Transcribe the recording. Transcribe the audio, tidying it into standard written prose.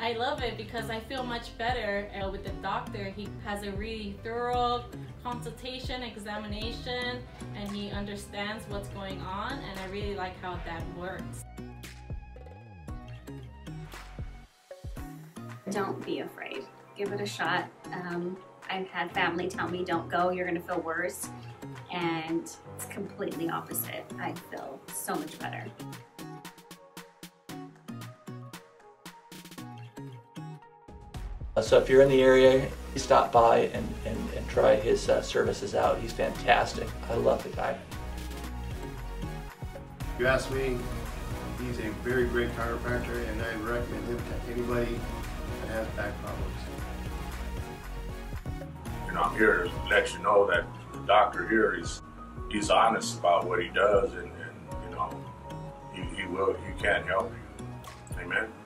I love it because I feel much better. With the doctor, he has a really thorough consultation, examination, and he understands what's going on, and I really like how that works. Don't be afraid. Give it a shot. I've had family tell me, don't go, you're gonna feel worse. And it's completely opposite. I feel so much better. So if you're in the area, stop by and try his services out. He's fantastic. I love the guy. If you ask me, he's a very great chiropractor, and I recommend him to anybody that has back problems. And I'm here to let you know that the doctor here he's honest about what he does, and you know, he can't help you. Amen.